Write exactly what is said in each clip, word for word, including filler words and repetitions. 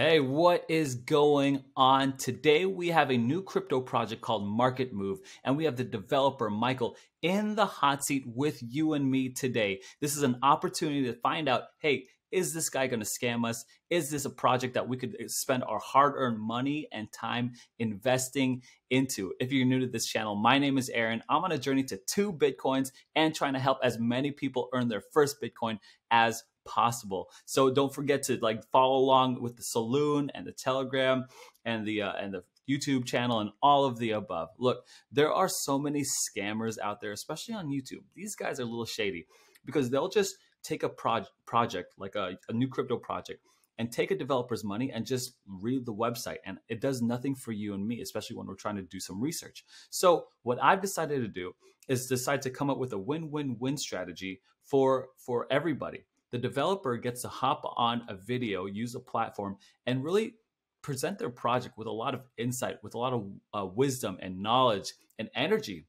Hey, what is going on? Today we have a new crypto project called Market Move, and we have the developer Michael in the hot seat with you and me today. This is an opportunity to find out, hey, is this guy going to scam us? Is this a project that we could spend our hard-earned money and time investing into? If you're new to this channel, my name is Aaron. I'm on a journey to two Bitcoins and trying to help as many people earn their first Bitcoin as possible. So don't forget to like follow along with the Saloon and the Telegram and the uh, and the YouTube channel and all of the above. Look, there are so many scammers out there, especially on YouTube. These guys are a little shady because they'll just take a pro project like a, a new crypto project and take a developer's money and just read the website, and it does nothing for you and me, especially when we're trying to do some research. So what I've decided to do is decide to come up with a win-win-win strategy for for everybody. The developer gets to hop on a video, use a platform, and really present their project with a lot of insight, with a lot of uh, wisdom and knowledge and energy.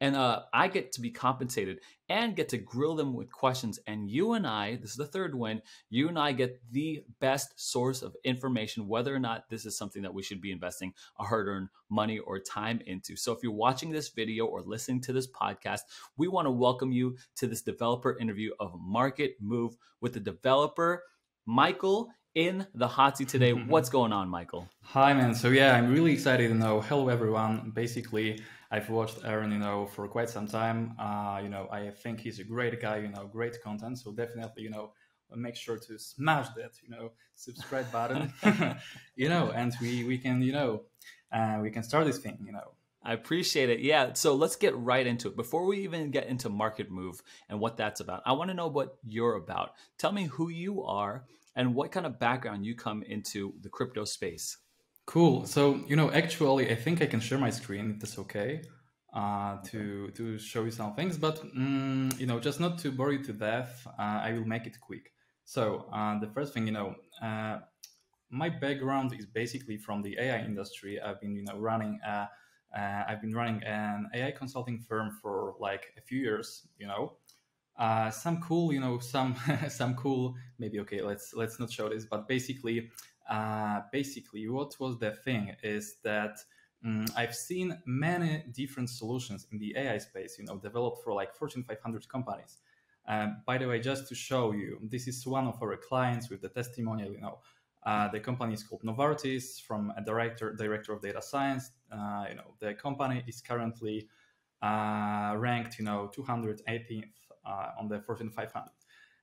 And uh, I get to be compensated and get to grill them with questions. And you and I, this is the third win, you and I get the best source of information, whether or not this is something that we should be investing our hard-earned money or time into. So if you're watching this video or listening to this podcast, we want to welcome you to this developer interview of Market Move with the developer, Michael, in the hot seat today. Mm-hmm. What's going on, Michael? Hi, man. So yeah, I'm really excited to know. Hello, everyone. Basically, I've watched Aaron, you know, for quite some time. Uh, you know, I think he's a great guy, you know, great content. So definitely, you know, make sure to smash that, you know, subscribe button, you know, and we, we can, you know, uh, we can start this thing, you know. I appreciate it. Yeah. So let's get right into it. Before we even get into Market Move and what that's about, I want to know what you're about. Tell me who you are and what kind of background you come into the crypto space. Cool. So, you know, actually, I think I can share my screen, if that's okay, uh, to, to show you some things. But, um, you know, just not to bore you to death, uh, I will make it quick. So uh, the first thing, you know, uh, my background is basically from the A I industry. I've been, you know, running a, uh, I've been running an A I consulting firm for like a few years, you know. Uh, some cool, you know, some some cool, maybe, okay, let's let's not show this, but basically, uh, basically what was the thing is that um, I've seen many different solutions in the A I space, you know, developed for like Fortune five hundred companies. Um, by the way, just to show you, this is one of our clients with the testimonial, you know, uh, the company is called Novartis, from a director, director of data science. Uh, you know, the company is currently uh, ranked, you know, two hundred eighteenth. Uh, on the Fortune five hundred.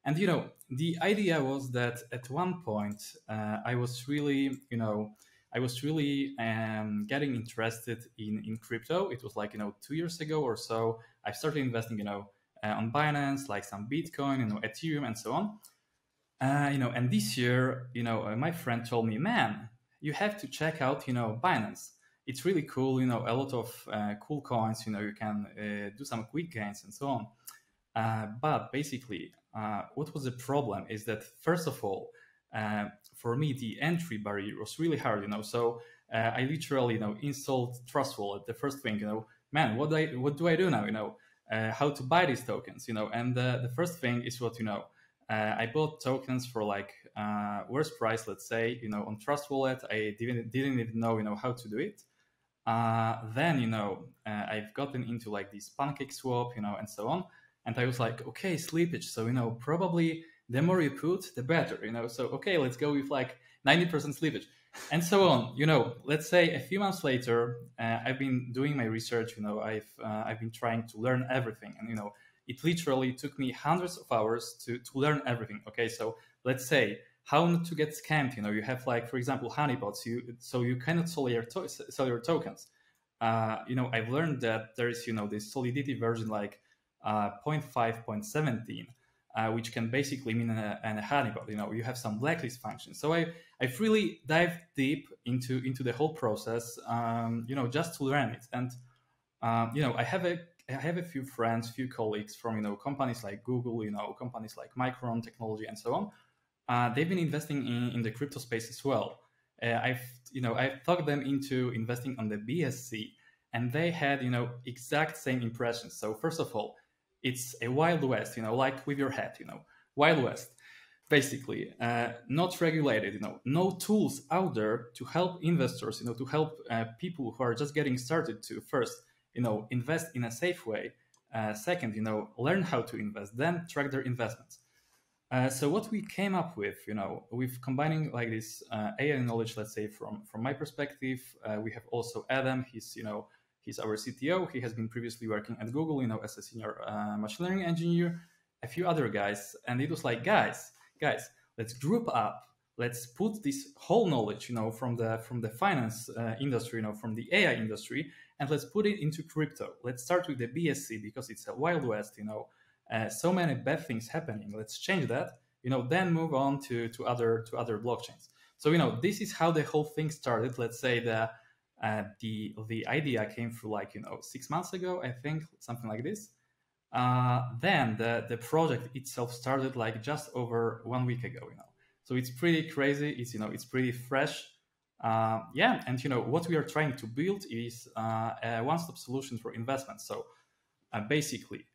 And, you know, the idea was that at one point, uh, I was really, you know, I was really um, getting interested in, in crypto. It was like, you know, two years ago or so, I started investing, you know, uh, on Binance, like some Bitcoin, you know, Ethereum and so on. Uh, you know, and this year, you know, uh, my friend told me, man, you have to check out, you know, Binance. It's really cool, you know, a lot of uh, cool coins, you know, you can uh, do some quick gains and so on. Uh, but basically, uh, what was the problem is that, first of all, uh, for me, the entry barrier was really hard, you know, so uh, I literally, you know, installed Trust Wallet, the first thing, you know, man, what do I, what do I do now, you know, uh, how to buy these tokens, you know, and uh, the first thing is what, you know, uh, I bought tokens for like uh, worst price, let's say, you know, on Trust Wallet. I didn't, didn't even know, you know, how to do it. Uh, then, you know, uh, I've gotten into like this PancakeSwap, you know, and so on. And I was like, okay, slippage. So, you know, probably the more you put, the better, you know. So, okay, let's go with like ninety percent slippage and so on. You know, let's say a few months later, uh, I've been doing my research, you know, I've uh, I've been trying to learn everything. And, you know, it literally took me hundreds of hours to, to learn everything. Okay, so let's say how not to get scammed. You know, you have like, for example, honeypots. You, so you cannot sell your, to sell your tokens. Uh, you know, I've learned that there is, you know, this Solidity version like, Uh, zero point five, zero point one seven, uh, which can basically mean a, a honeypot. You know, you have some blacklist function. So I, I've really dived deep into, into the whole process, um, you know, just to learn it. And, um, you know, I have a, I have a few friends, few colleagues from, you know, companies like Google, you know, companies like Micron Technology and so on. Uh, they've been investing in, in the crypto space as well. Uh, I've, you know, I've talked them into investing on the B S C, and they had, you know, exact same impressions. So first of all, it's a wild west, you know, like with your hat, you know, wild west. basically, uh, not regulated, you know, no tools out there to help investors, you know, to help uh, people who are just getting started to first, you know, invest in a safe way. Uh, second, you know, learn how to invest, then track their investments. Uh, so what we came up with, you know, with combining like this uh, A I knowledge, let's say from, from my perspective, uh, we have also Adam, he's, you know, he's our C T O. He has been previously working at Google, you know, as a senior uh, machine learning engineer, a few other guys. And it was like, guys, guys, let's group up. Let's put this whole knowledge, you know, from the from the finance uh, industry, you know, from the A I industry, and let's put it into crypto. Let's start with the B S C because it's a wild west, you know, uh, so many bad things happening. Let's change that, you know, then move on to to other to other blockchains. So, you know, this is how the whole thing started. Let's say the uh, the the idea came through like, you know, six months ago, I think, something like this. Uh, then the the project itself started like just over one week ago, you know. So it's pretty crazy. It's, you know, it's pretty fresh. Uh, yeah. And, you know, what we are trying to build is uh, a one-stop solution for investment. So uh, basically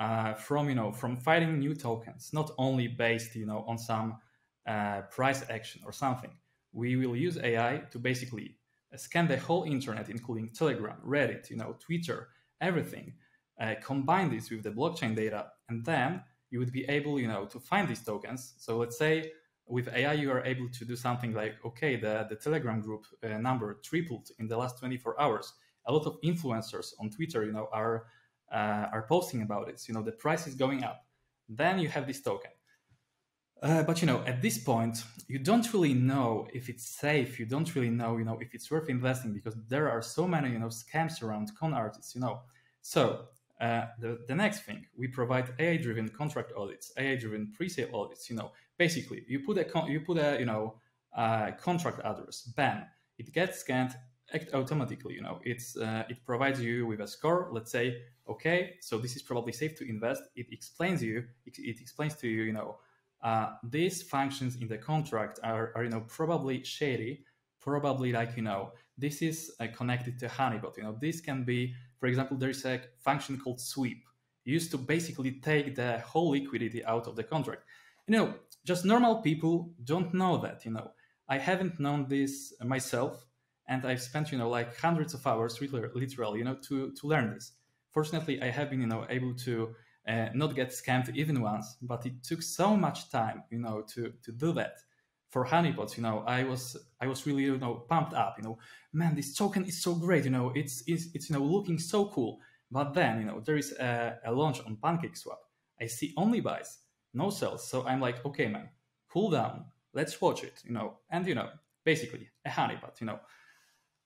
uh, from, you know, from finding new tokens, not only based, you know, on some uh, price action or something, we will use A I to basically scan the whole internet, including Telegram, Reddit, you know, Twitter, everything, uh, combine this with the blockchain data. And then you would be able, you know, to find these tokens. So let's say, with A I, you are able to do something like, okay, the, the Telegram group uh, number tripled in the last twenty-four hours. A lot of influencers on Twitter, you know, are uh, are posting about it. So, you know, the price is going up. Then you have this token. Uh, but, you know, at this point, you don't really know if it's safe. You don't really know, you know, if it's worth investing because there are so many, you know, scams around, con artists, you know. So uh, the, the next thing, we provide A I-driven contract audits, A I-driven pre-sale audits, you know. Basically, you put a con you put a you know uh, contract address. Bam! It gets scanned, act automatically. You know, it's uh, it provides you with a score. Let's say, okay, so this is probably safe to invest. It explains you. It, it explains to you. You know, uh, these functions in the contract are, are you know probably shady. Probably like you know this is uh, connected to Honeybot. You know, this can be, for example, there is a function called sweep, used to basically take the whole liquidity out of the contract. You know. Just normal people don't know that, you know. I haven't known this myself, and I've spent, you know, like hundreds of hours, literally, you know, to, to learn this. Fortunately, I have been, you know, able to uh, not get scammed even once, but it took so much time, you know, to, to do that. For honeypots, you know, I was I was really, you know, pumped up, you know. Man, this token is so great, you know, it's, it's, it's you know, looking so cool. But then, you know, there is a, a launch on PancakeSwap. I see only buys. No sales. So I'm like, okay, man, cool down. Let's watch it, you know, and, you know, basically a honeypot, you know.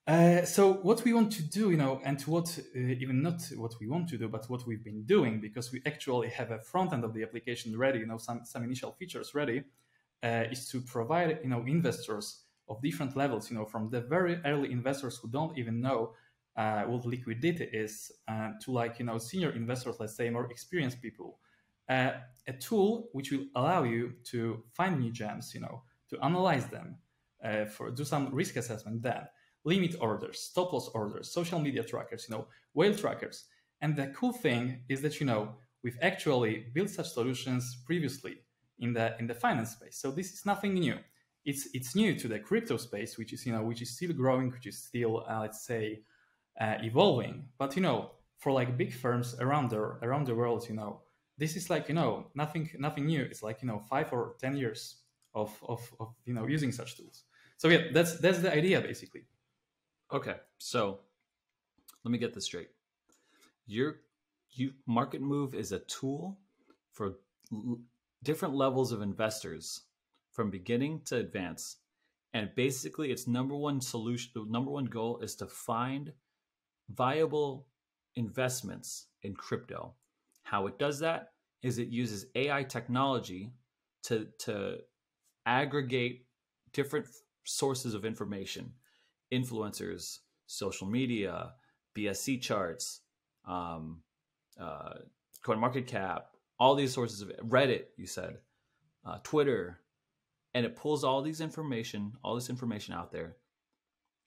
Uh, so what we want to do, you know, and what uh, even not what we want to do, but what we've been doing, because we actually have a front end of the application ready, you know, some, some initial features ready, uh, is to provide, you know, investors of different levels, you know, from the very early investors who don't even know uh, what liquidity is uh, to like, you know, senior investors, let's say more experienced people. Uh, a tool which will allow you to find new gems, you know, to analyze them, uh, for do some risk assessment, then limit orders, stop loss orders, social media trackers, you know, whale trackers. And the cool thing is that, you know, we've actually built such solutions previously in the in the finance space. So this is nothing new. It's it's new to the crypto space, which is you know which is still growing, which is still uh, let's say uh, evolving. But you know, for like big firms around the around the world, you know. This is like, you know, nothing, nothing new. It's like, you know, five or ten years of, of, of, you know, using such tools. So yeah, that's, that's the idea basically. Okay. So let me get this straight. Your, you Market Move is a tool for l different levels of investors from beginning to advance. And basically its number one solution, the number one goal is to find viable investments in crypto. How it does that is it uses A I technology to, to aggregate different sources of information, influencers, social media, B S C charts, um, uh, CoinMarketCap, all these sources of Reddit, you said, uh, Twitter, and it pulls all these information, all this information out there,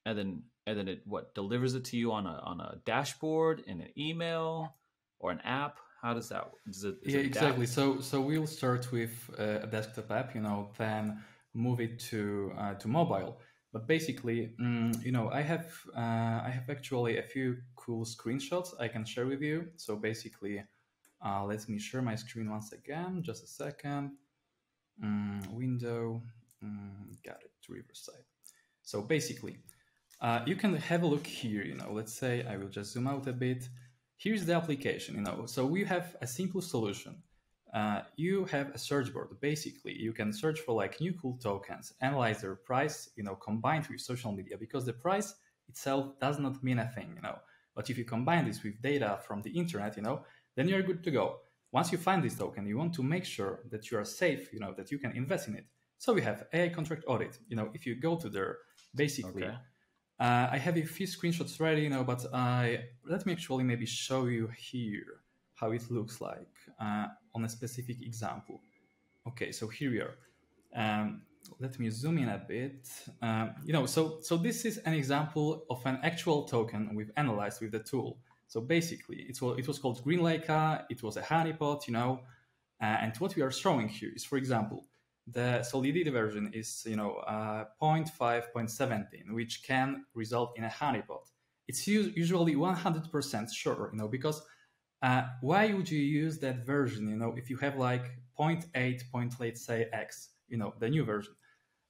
and then and then it what delivers it to you on a on a dashboard in an email or an app. How does that? Does it, is yeah, it exactly. That? So so we'll start with uh, a desktop app, you know, then move it to uh, to mobile. But basically, um, you know, I have uh, I have actually a few cool screenshots I can share with you. So basically, uh, let me share my screen once again. Just a second. Um, window. Um, got it. Reverse side. So basically, uh, you can have a look here. You know, let's say I will just zoom out a bit. Here's the application. You know, so we have a simple solution. Uh, you have a search board. Basically, you can search for like new cool tokens, analyze their price, you know, combined with social media, because the price itself does not mean a thing, you know. But if you combine this with data from the internet, you know, then you're good to go. Once you find this token, you want to make sure that you are safe, you know, that you can invest in it. So we have A I contract audit. You know, if you go to there, basically, okay. uh, I have a few screenshots ready, you know, but I let me actually maybe show you here how it looks like uh, on a specific example. Okay, so here we are. Um, let me zoom in a bit. Um, you know, so so this is an example of an actual token we've analyzed with the tool. So basically, it was, it was called Greenleica. It was a honeypot, you know, uh, and what we are showing here is, for example, the Solidity version is, you know, uh, zero point five, zero point one seven, which can result in a honeypot. It's usually one hundred percent sure, you know, because Uh, why would you use that version, you know, if you have like zero point eight, point, let's say X, you know, the new version?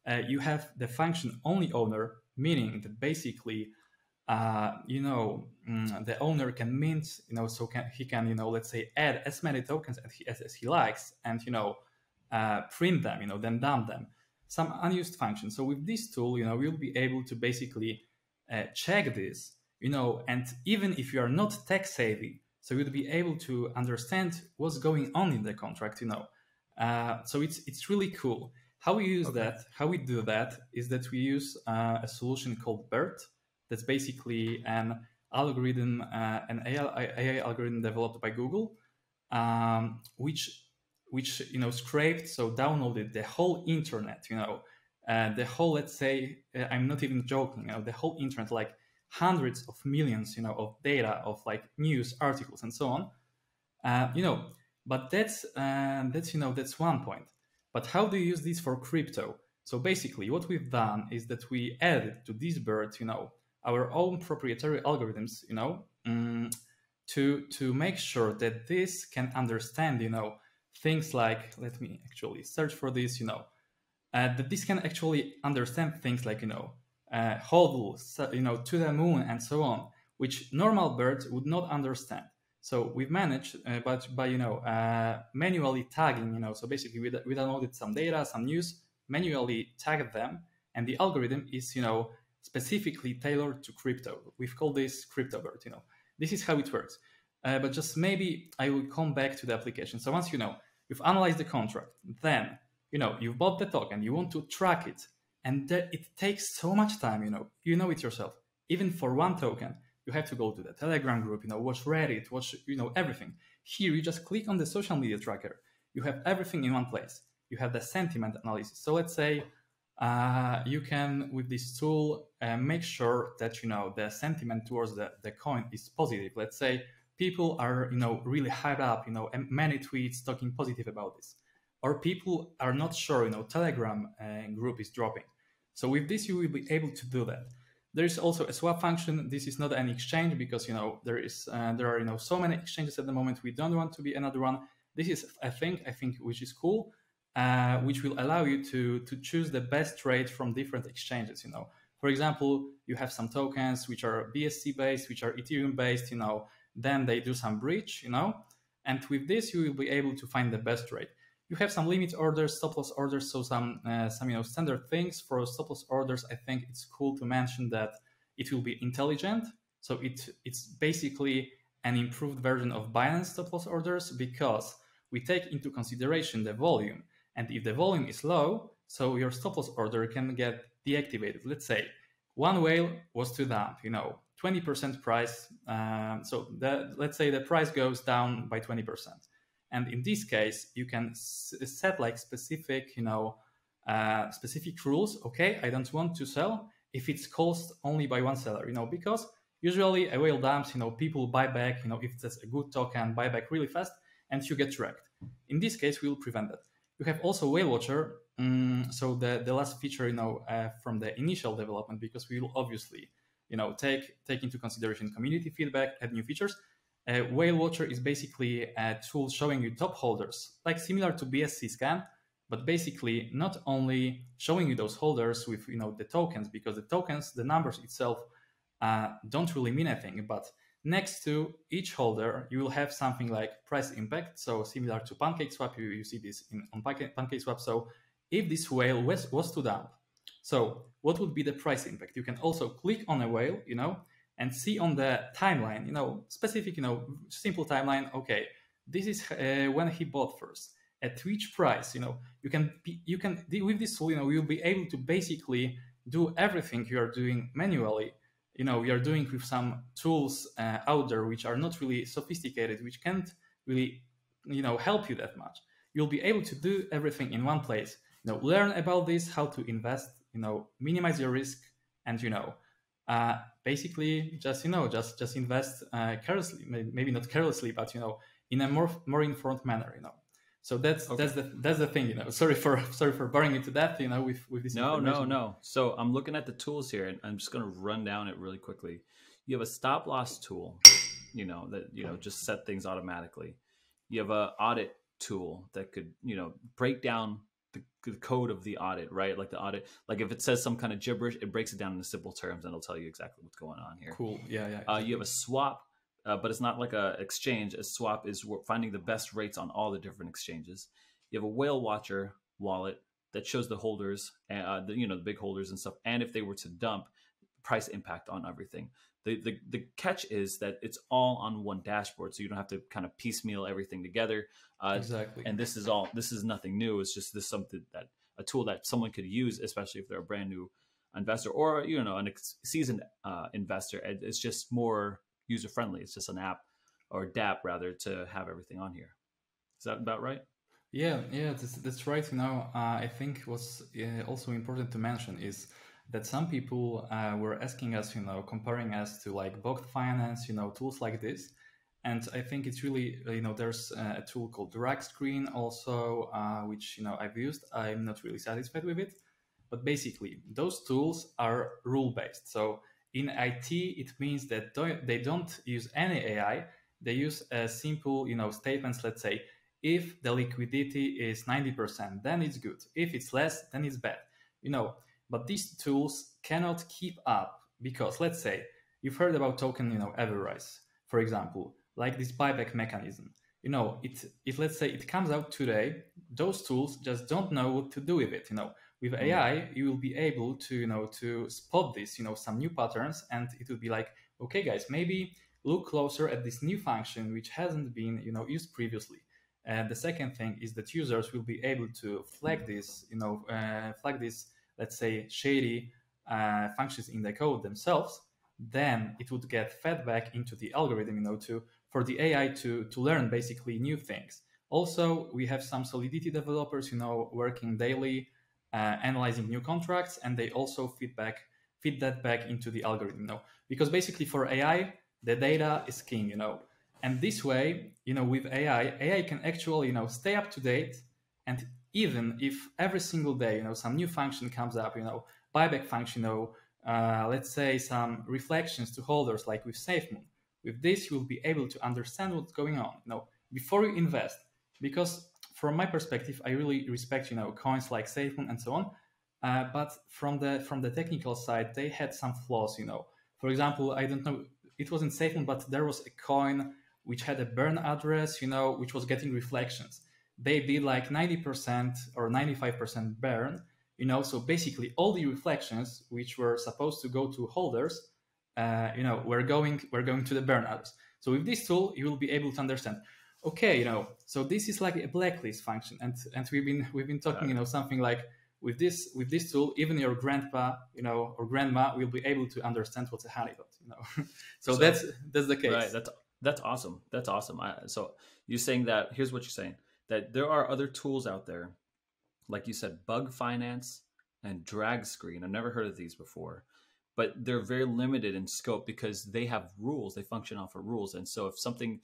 Uh, you have the function only owner, meaning that basically, uh, you know, the owner can mint, you know, so can, he can, you know, let's say add as many tokens as he, as, as he likes and, you know, uh, print them, you know, then dump them. Some unused function. So with this tool, you know, we'll be able to basically uh, check this, you know, and even if you are not tech savvy, so you'd be able to understand what's going on in the contract, you know. Uh, so it's it's really cool. How we use okay. that, how we do that, is that we use uh, a solution called BERT. That's basically an algorithm, uh, an A I algorithm developed by Google, um, which which you know scraped, so downloaded the whole internet, you know, uh, the whole, let's say, uh, I'm not even joking, you know, the whole internet, like hundreds of millions, you know, of data, of like news articles and so on, uh, you know, but that's, uh, that's, you know, that's one point. But how do you use this for crypto? So basically what we've done is that we added to this BERT, you know, our own proprietary algorithms, you know, um, to, to make sure that this can understand, you know, things like, let me actually search for this, you know, uh, that this can actually understand things like, you know, Uh, hodl, you know, to the moon and so on, which normal birds would not understand. So we've managed, uh, but by, you know, uh, manually tagging, you know, so basically we, we downloaded some data, some news, manually tagged them, and the algorithm is, you know, specifically tailored to crypto. We've called this CryptoBird, you know. This is how it works. Uh, but just maybe I will come back to the application. So once you know, you've analyzed the contract, then, you know, you've bought the token, you want to track it. And it takes so much time, you know, you know it yourself. Even for one token, you have to go to the Telegram group, you know, watch Reddit, watch, you know, everything. Here, you just click on the social media tracker. You have everything in one place. You have the sentiment analysis. So let's say uh, you can, with this tool, uh, make sure that, you know, the sentiment towards the, the coin is positive. Let's say people are, you know, really hyped up, you know, and many tweets talking positive about this. Or people are not sure, you know, Telegram uh, group is dropping. So with this, you will be able to do that. There is also a swap function. This is not an exchange because, you know, there is uh, there are, you know, so many exchanges at the moment. We don't want to be another one. This is a thing, I think, which is cool, uh, which will allow you to, to choose the best trade from different exchanges, you know. For example, you have some tokens which are B S C-based, which are Ethereum-based, you know. Then they do some bridge, you know. And with this, you will be able to find the best trade. You have some limit orders, stop loss orders, so some uh, some you know standard things for stop loss orders. I think it's cool to mention that it will be intelligent. So it it's basically an improved version of Binance stop loss orders because we take into consideration the volume. And if the volume is low, so your stop loss order can get deactivated. Let's say one whale was to dump, you know, twenty percent price. Um, so the, let's say the price goes down by twenty percent. And in this case, you can set like specific, you know, uh, specific rules. Okay, I don't want to sell if it's caused only by one seller, you know, because usually a whale dumps, you know, people buy back, you know, if that's a good token, buy back really fast. and you get tracked. In this case, we will prevent that. You have also Whale Watcher. Um, so the, the last feature, you know, uh, from the initial development, because we will obviously, you know, take, take into consideration community feedback, add new features. Uh, Whale Watcher is basically a tool showing you top holders, like similar to B S C Scan, but basically not only showing you those holders with, you know, the tokens, because the tokens, the numbers itself uh, don't really mean anything, but next to each holder, you will have something like price impact. So similar to PancakeSwap, you, you see this in, on PancakeSwap. So if this whale was, was to dump, so what would be the price impact? You can also click on a whale, you know, and see on the timeline, you know, specific, you know, simple timeline. Okay, this is uh, when he bought first, at which price, you know, you can, you can, with this tool, you know, you'll be able to basically do everything you are doing manually. You know, we are doing with some tools uh, out there which are not really sophisticated, which can't really, you know, help you that much. You'll be able to do everything in one place. You know, learn about this, how to invest, you know, minimize your risk, and, you know, uh, basically just, you know, just just invest uh, carelessly, maybe not carelessly, but, you know, in a more more informed manner, you know. So that's okay. that's the that's the thing, you know. Sorry for sorry for boring you to death, you know, with with this. No, no, no. So I'm looking at the tools here, and I'm just gonna run down it really quickly. You have a stop loss tool, you know, that you know just set things automatically. You have a audit tool that could, you know, break down the, the code of the audit, right? Like the audit, like if it says some kind of gibberish, it breaks it down into simple terms, and it'll tell you exactly what's going on here. Cool. Yeah, yeah. Exactly. Uh, you have a swap. Uh, but it's not like a exchange. A swap is finding the best rates on all the different exchanges. You have a Whale Watcher wallet that shows the holders, uh, the, you know, the big holders and stuff. And if they were to dump, price impact on everything. The, the the catch is that it's all on one dashboard, so you don't have to kind of piecemeal everything together. Uh, exactly. And this is all. This is nothing new. It's just this something that a tool that someone could use, especially if they're a brand new investor or, you know, an ex seasoned uh, investor. It's just more user friendly. It's just an app or dApp rather to have everything on here. Is that about right? Yeah, yeah, that's, that's right. You know, uh, I think what's uh, also important to mention is that some people uh, were asking us, you know, comparing us to like Bogged Finance, you know, tools like this. And I think it's really, you know, there's a tool called DragScreen also, uh, which, you know, I've used. I'm not really satisfied with it, but basically those tools are rule based. So in I T, it means that they don't use any A I. They use a simple, you know, statements. Let's say, if the liquidity is ninety percent, then it's good. If it's less, then it's bad. You know, but these tools cannot keep up because, let's say, you've heard about token, you know, EverRise, for example, like this buyback mechanism. You know, it, if let's say it comes out today, those tools just don't know what to do with it. You know, with A I, you will be able to, you know, to spot this, you know, some new patterns, and it will be like, okay, guys, maybe look closer at this new function, which hasn't been, you know, used previously. And the second thing is that users will be able to flag this, you know, uh, flag this, let's say, shady uh, functions in the code themselves. Then it would get fed back into the algorithm, you know, to, for the A I to, to learn basically new things. Also, we have some Solidity developers, you know, working daily, uh, analyzing new contracts, and they also feed, back, feed that back into the algorithm, you know, because basically for A I, the data is king, you know, and this way, you know, with A I, A I can actually, you know, stay up to date. And even if every single day, you know, some new function comes up, you know, buyback function, you know, Uh, let's say some reflections to holders, like with SafeMoon. With this, you will be able to understand what's going on, you know, before you invest. Because from my perspective, I really respect, you know, coins like SafeMoon and so on. Uh, but from the from the technical side, they had some flaws, you know. For example, I don't know, it wasn't SafeMoon, but there was a coin which had a burn address, you know, which was getting reflections. They did like ninety percent or ninety-five percent burn. You know, so basically all the reflections which were supposed to go to holders, uh, you know, were going were going to the burn address. So with this tool, you will be able to understand. Okay, you know, so this is like a blacklist function, and and we've been we've been talking, you know, something like with this with this tool, even your grandpa, you know, or grandma will be able to understand what's a honeypot. You know, so, so that's that's the case. Right. That's that's awesome. That's awesome. I, so you're saying that here's what you're saying, that there are other tools out there. Like you said, Bogged Finance and DragScreen. I've never heard of these before, but they're very limited in scope because they have rules. They function off of rules. And so if something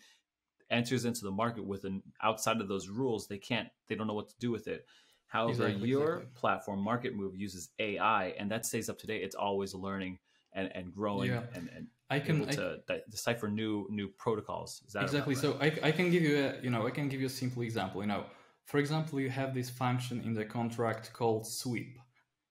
enters into the market with an outside of those rules, they can't, they don't know what to do with it. However, exactly, your exactly. platform, Market Move, uses A I, and that stays up to date. It's always learning and and growing, yeah. and, and I can able to I, de decipher new new protocols. Is that exactly right? So I, I can give you a you know I can give you a simple example. You know, for example, you have this function in the contract called sweep.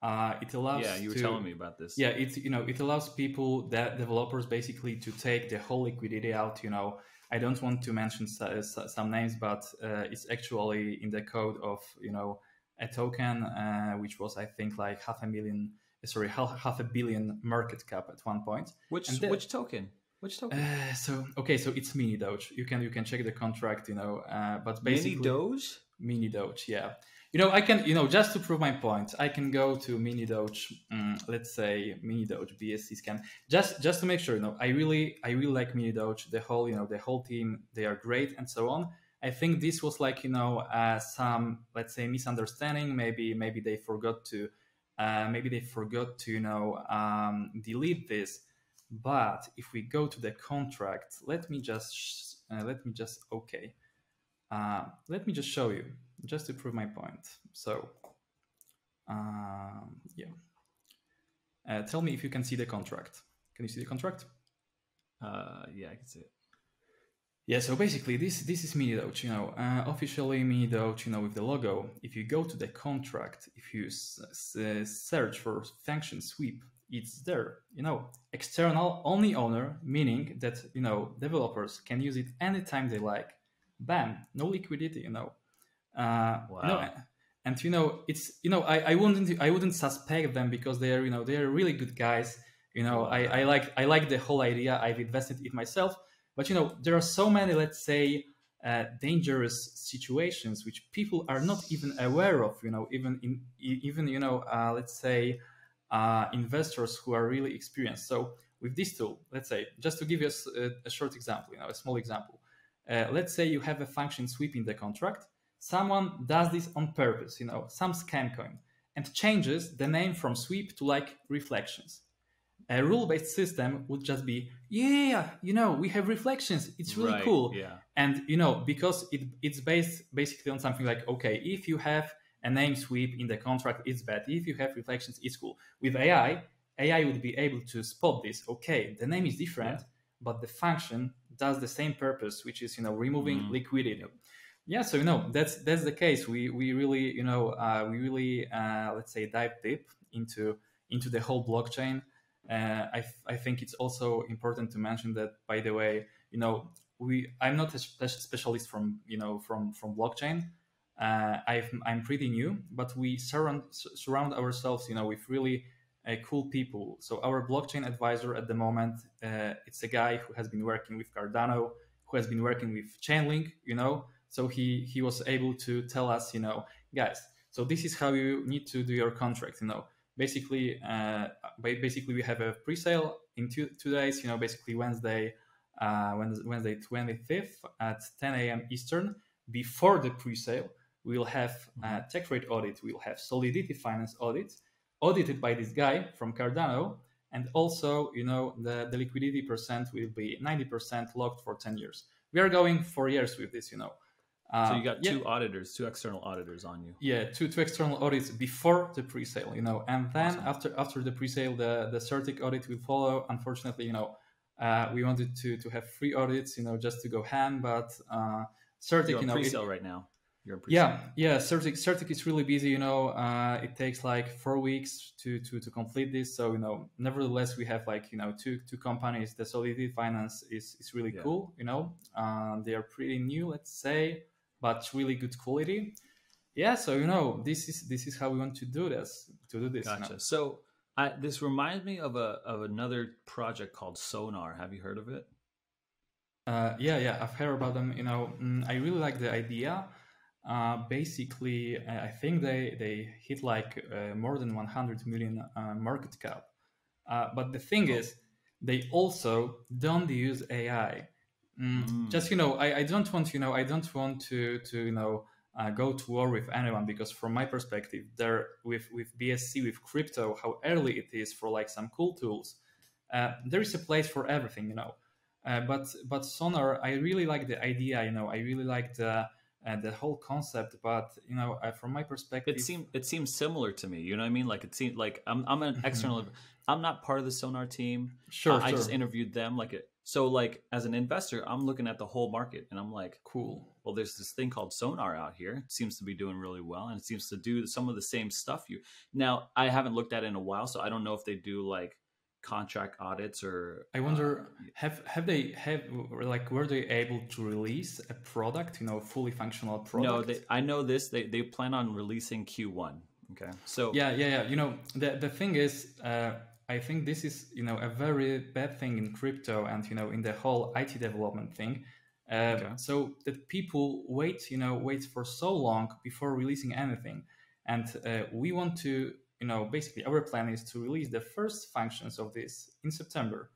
Uh, it allows yeah you were to, telling me about this. Yeah, it's you know it allows people that developers basically to take the whole liquidity out. You know, I don't want to mention some names, but uh, it's actually in the code of you know. a token uh, which was I think like half a million sorry half, half a billion market cap at one point. Which then, which token? Which token? Uh, so okay, so it's Mini Doge. You can you can check the contract, you know, uh, but basically Mini Doge? Mini Doge, yeah. You know, I can you know just to prove my point, I can go to Mini Doge, um, let's say Mini Doge B S C scan. Just just to make sure, you know, I really I really like Mini Doge, the whole, you know, the whole team, they are great and so on. I think this was like, you know, uh, some, let's say, misunderstanding. Maybe, maybe they forgot to, uh, maybe they forgot to, you know, um, delete this. But if we go to the contract, let me just, uh, let me just, okay. Uh, let me just show you, just to prove my point. So, um, yeah. Uh, tell me if you can see the contract. Can you see the contract? Uh, yeah, I can see it. Yeah, so basically this this is Mini Doge, you know, uh, officially Mini Doge, you know, with the logo. If you go to the contract, if you s s search for function sweep, it's there, you know, external only owner, meaning that, you know, developers can use it anytime they like. Bam, no liquidity, you know. Uh, wow. No, and, you know, it's, you know, I, I wouldn't I wouldn't suspect them because they are, you know, they are really good guys. You know, I, I like I like the whole idea. I've invested in it myself. But, you know, there are so many, let's say, uh, dangerous situations which people are not even aware of, you know, even, in, even you know, uh, let's say, uh, investors who are really experienced. So with this tool, let's say, just to give you a, a short example, you know, a small example. Uh, let's say you have a function sweep in the contract. Someone does this on purpose, you know, some scam coin, and changes the name from sweep to, like, reflections. A rule-based system would just be, yeah, you know, we have reflections. It's really right, cool. Yeah. And, you know, because it, it's based basically on something like, okay, if you have a name sweep in the contract, it's bad. If you have reflections, it's cool. With A I, A I would be able to spot this. Okay, the name is different, yeah. but the function does the same purpose, which is, you know, removing mm. liquidity. Yeah, so, you know, that's that's the case. We, we really, you know, uh, we really, uh, let's say, dive deep into into the whole blockchain. Uh, I, I think it's also important to mention that, by the way, you know, we I'm not a spe specialist from, you know, from, from blockchain. Uh, I've, I'm pretty new, but we surround, surround ourselves, you know, with really uh, cool people. So our blockchain advisor at the moment, uh, it's a guy who has been working with Cardano, who has been working with Chainlink, you know, so he, he was able to tell us, you know, guys, so this is how you need to do your contract, you know. Basically, uh, basically, we have a pre-sale in two, two days. You know, basically Wednesday, uh, Wednesday twenty-fifth at ten A M Eastern. Before the pre-sale, we'll have uh, tech rate audit. We'll have Solidity Finance audit, audited by this guy from Cardano, and also, you know, the, the liquidity percent will be ninety percent locked for ten years. We are going four years with this, you know. Um, so you got two yeah. auditors, two external auditors on you. Yeah, two two external audits before the pre-sale, you know, and then awesome. after after the pre-sale, the the Certic audit will follow. Unfortunately, you know, uh, we wanted to to have three audits, you know, just to go hand, but uh, Certic, You're you know, pre-sale right now. You're pre-sale. Yeah, yeah, Certic Certic is really busy, you know. Uh, it takes like four weeks to to to complete this. So you know, nevertheless, we have like you know two two companies. The Solidity Finance is is really yeah. cool, you know. Um, they are pretty new, let's say. But really good quality, yeah. So you know, this is this is how we want to do this. To do this. Gotcha. Now. So I, this reminds me of a of another project called Sonar. Have you heard of it? Uh, yeah, yeah, I've heard about them. You know, I really like the idea. Uh, basically, I think they they hit like uh, more than one hundred million uh, market cap. Uh, but the thing is, they also don't use A I. Mm. Just, you know, I, I don't want, you know, I don't want to, to you know, uh, go to war with anyone, because from my perspective, there with, with B S C, with crypto, how early it is for like some cool tools, uh, there is a place for everything, you know. Uh, but but Sonar, I really like the idea. You know, I really like the uh, the whole concept. But you know, uh, from my perspective, it seemed it seems similar to me. You know what I mean? Like it seemed like I'm I'm an external. I'm not part of the Sonar team. Sure, uh, sure. I just interviewed them. Like it. So like as an investor, I'm looking at the whole market and I'm like, cool. Well, there's this thing called Sonar out here. It seems to be doing really well, and it seems to do some of the same stuff. You now I haven't looked at it in a while, so I don't know if they do like contract audits or I wonder uh, have have they have like were they able to release a product, you know, fully functional product? No, they, I know this. They they plan on releasing Q one. Okay, so yeah, yeah, yeah. You know, the the thing is, uh, I think this is you know a very bad thing in crypto and you know in the whole I T development thing. Uh, okay. So that people wait, you know, wait for so long before releasing anything, and uh, we want to. You know, basically, our plan is to release the first functions of this in September.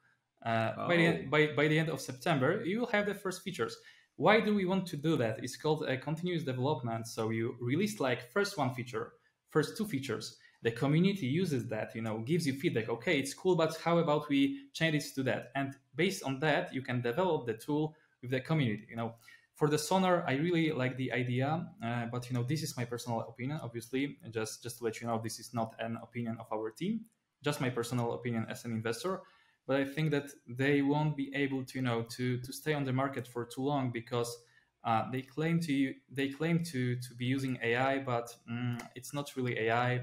Uh, oh. by, the, by, by the end of September, you will have the first features. Why do we want to do that? It's called a continuous development. So you release like first one feature, first two features. The community uses that, you know, gives you feedback. Okay, it's cool, but how about we change this to that? And based on that, you can develop the tool with the community, you know. For the Sonar, I really like the idea, uh, but you know this is my personal opinion. Obviously, just just to let you know, this is not an opinion of our team, just my personal opinion as an investor. But I think that they won't be able to, you know, to to stay on the market for too long because uh, they claim to they claim to to be using A I, but um, it's not really A I.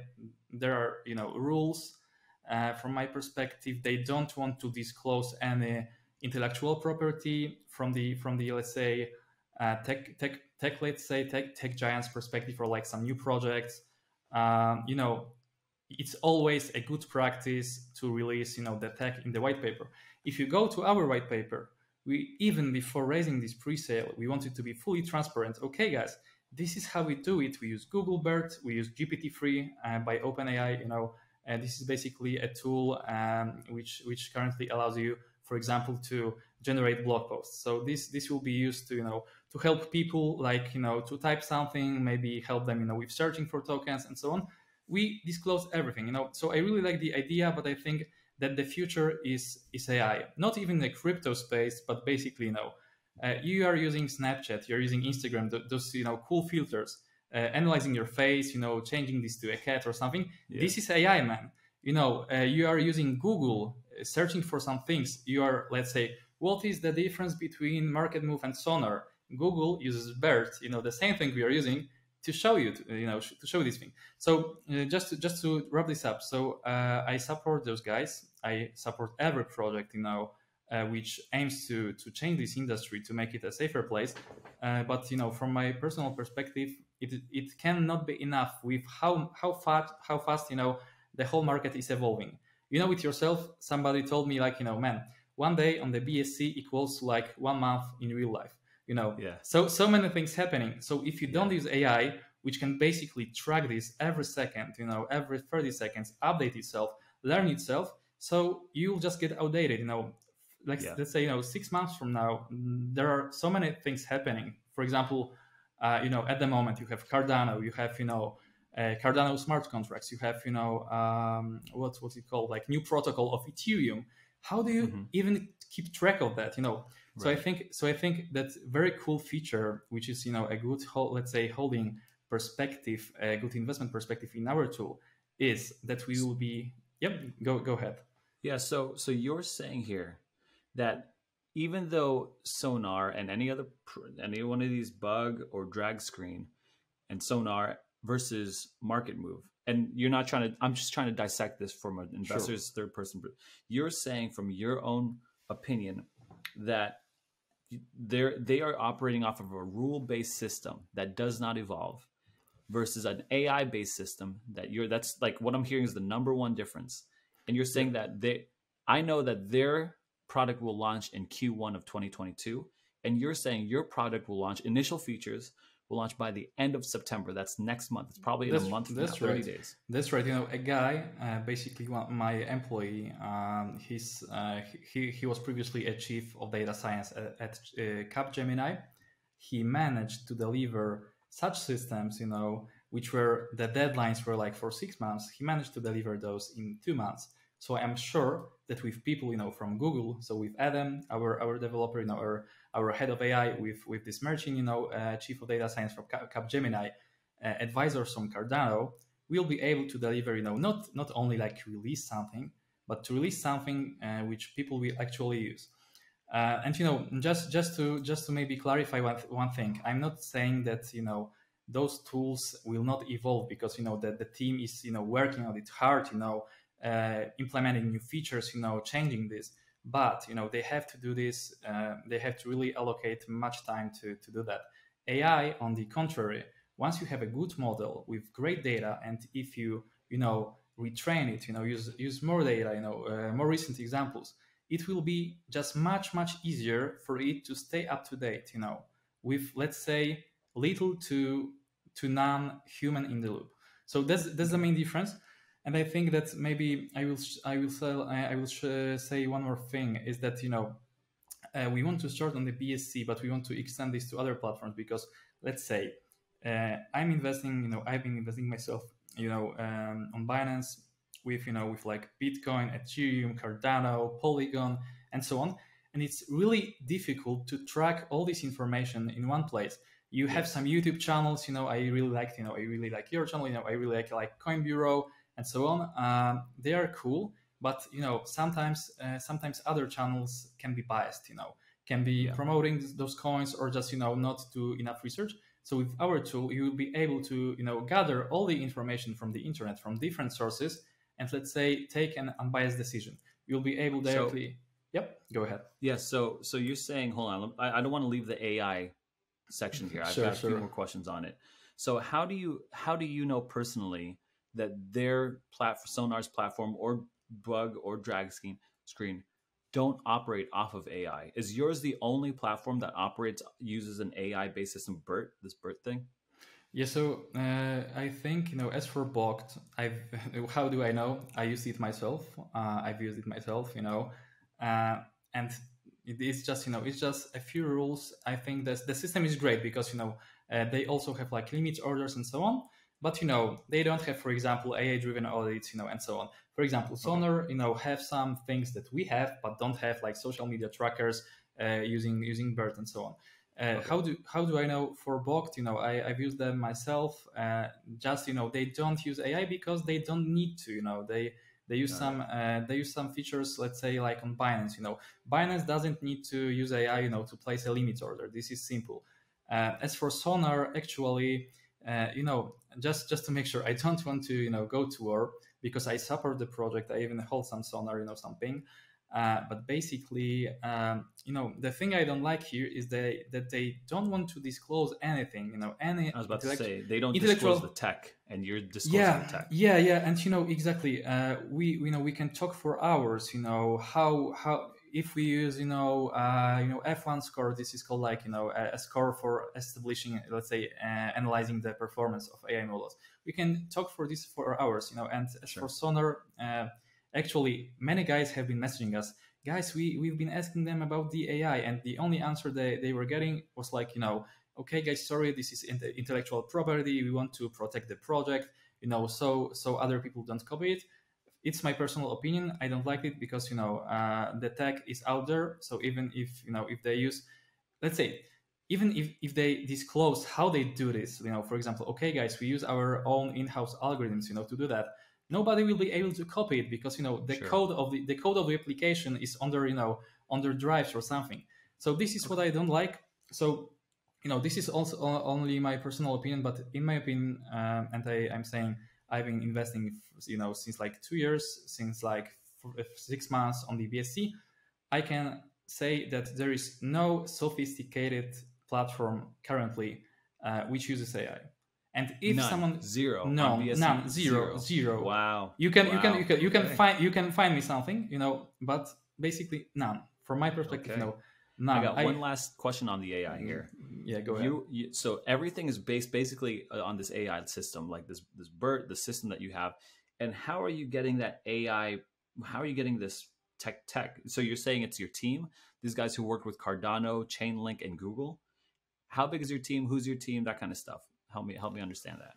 There are you know rules. Uh, from my perspective, they don't want to disclose any intellectual property from the from the let's say. Uh, tech, tech, tech. Let's say tech, tech giants' perspective, or like some new projects. Um, you know, it's always a good practice to release, you know, the tech in the white paper. If you go to our white paper, we even before raising this pre-sale, we wanted to be fully transparent. Okay, guys, this is how we do it. We use Google BERT, we use G P T three uh, by OpenAI. You know, and this is basically a tool um, which which currently allows you, for example, to generate blog posts. So this this will be used to you know to help people like you know to type something, maybe help them you know with searching for tokens and so on. We disclose everything, you know. So I really like the idea, but I think that the future is is A I, not even the crypto space, but basically you know uh, you are using Snapchat, you're using Instagram, th those you know cool filters, uh, analyzing your face, you know, changing this to a cat or something. Yeah. This is A I, man. You know, uh, you are using Google. Searching for some things, you are, let's say, what is the difference between Market Move and Sonar? Google uses BERT, you know, the same thing we are using to show you, to, you know, to show this thing. So uh, just to, just to wrap this up, so uh, I support those guys. I support every project, you know, uh, which aims to to change this industry to make it a safer place. Uh, but you know, from my personal perspective, it it cannot be enough with how how fast how fast you know the whole market is evolving. You know it yourself, somebody told me like, you know, man, one day on the B S C equals like one month in real life, you know. Yeah. So, so many things happening. So if you don't yeah. use A I, which can basically track this every second, you know, every thirty seconds, update itself, learn itself. So you'll just get outdated, you know, like yeah. let's say, you know, six months from now, there are so many things happening. For example, uh, you know, at the moment you have Cardano, you have, you know, Uh, Cardano smart contracts, you have, you know, um, what's what's it called, like new protocol of Ethereum. How do you mm-hmm. even keep track of that, you know? Right. So I think so I think that's very cool feature, which is, you know, a good, let's say, holding perspective, a good investment perspective in our tool is that we will be, yep, go, go ahead. Yeah, so, so you're saying here that even though Sonar and any other, any one of these Bug or DragScreen and Sonar versus Market Move, and you're not trying to, I'm just trying to dissect this from an investor's sure. third person. You're saying from your own opinion that they're, they are operating off of a rule-based system that does not evolve versus an A I-based system that you're, that's like what I'm hearing is the number one difference. And you're saying yeah. that they, I know that their product will launch in Q one of twenty twenty-two. And you're saying your product will launch initial features will launch by the end of September. That's next month. It's probably in a month from now, thirty days. That's right. You know, a guy, uh, basically one, my employee, um, he's uh, he he was previously a chief of data science at, at uh, Capgemini. He managed to deliver such systems, you know, which were the deadlines were like for six months. He managed to deliver those in two months. So I'm sure that with people, you know, from Google, so with Adam, our our developer, you know, our, our head of A I, with with this merging, you know, uh, chief of data science from Capgemini, uh, advisors from Cardano, we'll be able to deliver, you know, not not only like release something, but to release something uh, which people will actually use. Uh, and you know, just just to just to maybe clarify one one thing, I'm not saying that, you know, those tools will not evolve, because you know that the team is, you know, working on it hard, you know, uh, implementing new features, you know, changing this. But you know, they have to do this. Uh, they have to really allocate much time to to do that. A I, on the contrary, once you have a good model with great data, and if you you know retrain it, you know, use use more data, you know, uh, more recent examples, it will be just much, much easier for it to stay up to date, you know, with, let's say, little to to none human in the loop. So that's that's the main difference. And I think that maybe I will I will sell, I will say one more thing is that, you know, uh, we want to start on the B S C, but we want to extend this to other platforms, because let's say uh, I'm investing, you know, I've been investing myself, you know, um, on Binance, with, you know, with like Bitcoin, Ethereum, Cardano, Polygon, and so on. And it's really difficult to track all this information in one place. You have some YouTube channels, you know, I really like, you know, I really like your channel, you know, I really like, like Coin Bureau and so on. Um, they are cool, but, you know, sometimes, uh, sometimes other channels can be biased, you know, can be promoting those coins, or just, you know, not do enough research. So with our tool, you will be able to, you know, gather all the information from the internet, from different sources, and let's say take an unbiased decision. You'll be able directly. So, yep. Go ahead. Yes. Yeah, so so you're saying, hold on, I, I don't want to leave the A I section here. I've sure, got sure. a few more questions on it. So how do you how do you know personally that their platform, Sonar's platform, or Bug or DragScreen screen don't operate off of A I? Is yours the only platform that operates uses an A I based system, BERT, this BERT thing? Yeah, so uh, I think, you know, as for Bogged, I've, how do I know? I used it myself. Uh, I've used it myself, you know, uh, and it's just, you know, it's just a few rules. I think that the system is great because, you know, uh, they also have like limit orders and so on, but, you know, they don't have, for example, A I-driven audits, you know, and so on. For example, Sonar, you know, have some things that we have, but don't have like social media trackers uh, using, using BERT and so on. Uh, okay. How do how do I know for Bogged? You know, I, I've used them myself. Uh, just, you know, they don't use A I because they don't need to. You know, they they use no. some uh, they use some features. Let's say like on Binance. You know, Binance doesn't need to use A I. You know, to place a limit order. This is simple. Uh, as for Sonar, actually, uh, you know, just just to make sure, I don't want to, you know, go to war because I support the project. I even hold some Sonar. You know, something. Uh, but basically, um, you know, the thing I don't like here is they, that they don't want to disclose anything, you know, any... I was about to say, they don't disclose the tech, and you're disclosing yeah, the tech. Yeah, yeah, and, you know, exactly. Uh, we, you know, we can talk for hours, you know, how, how if we use, you know, uh, you know, F one score, this is called like, you know, a, a score for establishing, let's say, uh, analyzing the performance of A I models. We can talk for this for hours, you know, and as sure. for Sonar... Uh, Actually, many guys have been messaging us. Guys, we, we've been asking them about the A I, and the only answer they, they were getting was like, you know, okay, guys, sorry, this is intellectual property. We want to protect the project, you know, so so other people don't copy it. It's my personal opinion. I don't like it because, you know, uh, the tech is out there. So even if, you know, if they use, let's say, even if, if they disclose how they do this, you know, for example, okay, guys, we use our own in-house algorithms, you know, to do that. Nobody will be able to copy it because, you know, the sure. code of the, the code of the application is under, you know, under drives or something. So this is what I don't like. So, you know, this is also only my personal opinion, but in my opinion, um, and I, I'm saying I've been investing, you know, since like two years, since like four, six months on the B S C, I can say that there is no sophisticated platform currently uh, which uses A I. And if none. someone zero no none, zero, zero zero wow you can wow. you can you can you can okay. find you can find me something, you know, but basically none from my perspective. okay. no none. I got I, one last question on the A I here. Yeah, go ahead. You, you, so everything is based basically on this A I system, like this this BERT, the system that you have, and how are you getting that A I? How are you getting this tech tech? So you're saying it's your team, these guys who worked with Cardano, Chainlink, and Google. How big is your team? Who's your team? That kind of stuff. Help me, help me understand that.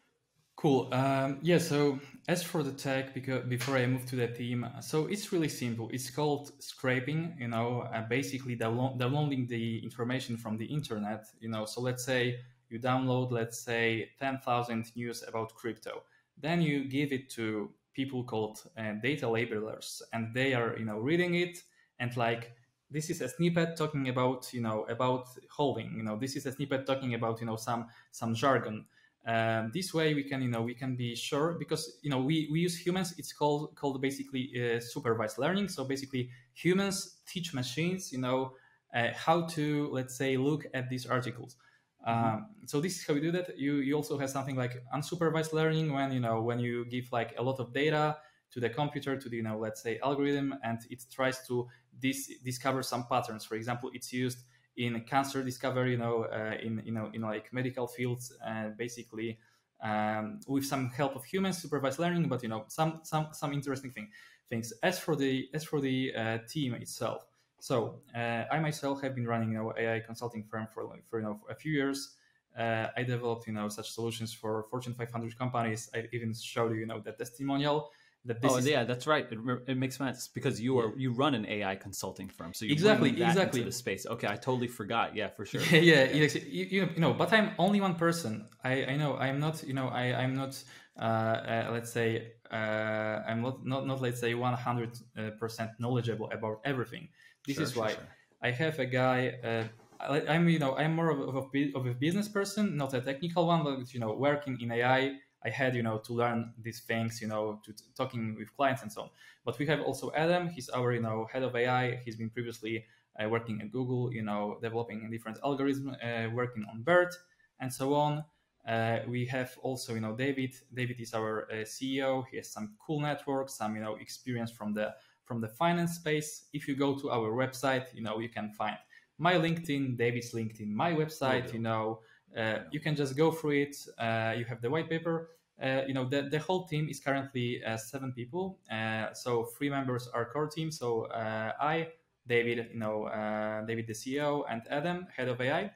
Cool. Um, yeah, so as for the tech, because before I move to that theme, so it's really simple. It's called scraping, you know, uh, basically download, downloading the information from the internet, you know. So let's say you download, let's say, ten thousand news about crypto. Then you give it to people called uh, data labelers, and they are, you know, reading it and like, this is a snippet talking about, you know, about holding, you know, this is a snippet talking about, you know, some some jargon. Um, this way we can, you know, we can be sure, because, you know, we, we use humans. It's called called basically uh, supervised learning. So basically humans teach machines, you know, uh, how to, let's say, look at these articles. Um, so this is how you do that. You, you also have something like unsupervised learning, when, you know, when you give like a lot of data to the computer, to the, you know, let's say, algorithm, and it tries to dis discover some patterns. For example, it's used in cancer discovery, you know, uh, in, you know, in like medical fields, and uh, basically um, with some help of humans, supervised learning, but, you know, some, some, some interesting thing, things. As for the, as for the uh, team itself. So uh, I myself have been running, you know, A I consulting firm for, like, for, you know, a few years. Uh, I developed, you know, such solutions for Fortune five hundred companies. I even showed you, you know, the testimonial. That this oh is, yeah, that's right. It, it makes sense because you are you run an A I consulting firm, so you exactly that exactly into the space. Okay, I totally forgot. Yeah, for sure. yeah, yeah, yeah. You, you know, but I'm only one person. I, I know I'm not. You know, I I'm not. Uh, uh, let's say uh, I'm not not not let's say one hundred percent knowledgeable about everything. This sure, is sure, why sure. I have a guy. Uh, I, I'm you know I'm more of a, of a business person, not a technical one, but you know working in A I. I had, you know, to learn these things, you know, to talking with clients and so on. But we have also Adam. He's our, you know, head of A I. He's been previously uh, working at Google, you know, developing different algorithms, uh, working on BERT and so on. Uh, we have also, you know, David. David is our uh, C E O. He has some cool network, some, you know, experience from the from the finance space. If you go to our website, you know, you can find my LinkedIn, David's LinkedIn, my website, okay. you know. Uh, you can just go through it. Uh, you have the white paper. Uh, you know, the, the whole team is currently uh, seven people. Uh, so three members are core team. So uh, I, David, you know, uh, David, the C E O, and Adam, head of A I.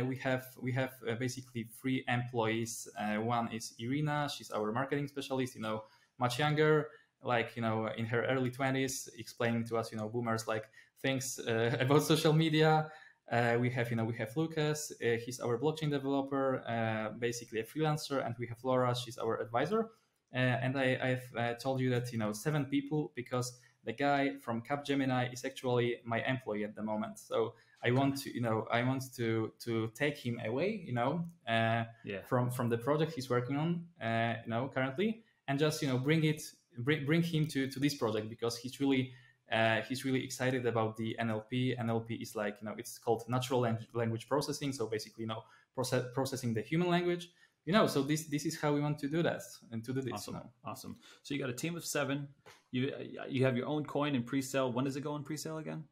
Uh, we have we have uh, basically three employees. Uh, one is Irina. She's our marketing specialist. You know, much younger, like, you know, in her early twenties, explaining to us, you know, boomers like things uh, about social media. Uh, we have, you know, we have Lucas, uh, he's our blockchain developer, uh, basically a freelancer, and we have Laura, she's our advisor. Uh, and I, I've uh, told you that, you know, seven people, because the guy from Capgemini is actually my employee at the moment. So I want to, you know, I want to to take him away, you know, uh, yeah. from from the project he's working on, uh, you know, currently, and just, you know, bring it, bring bring him to to this project, because he's really. Uh, he's really excited about the N L P. N L P is like, you know, it's called natural language processing. So basically, you know, process, processing the human language, you know, so this, this is how we want to do that and to do this. Awesome. You know. Awesome. So you got a team of seven, you, you have your own coin in pre-sale. When does it go in pre-sale again?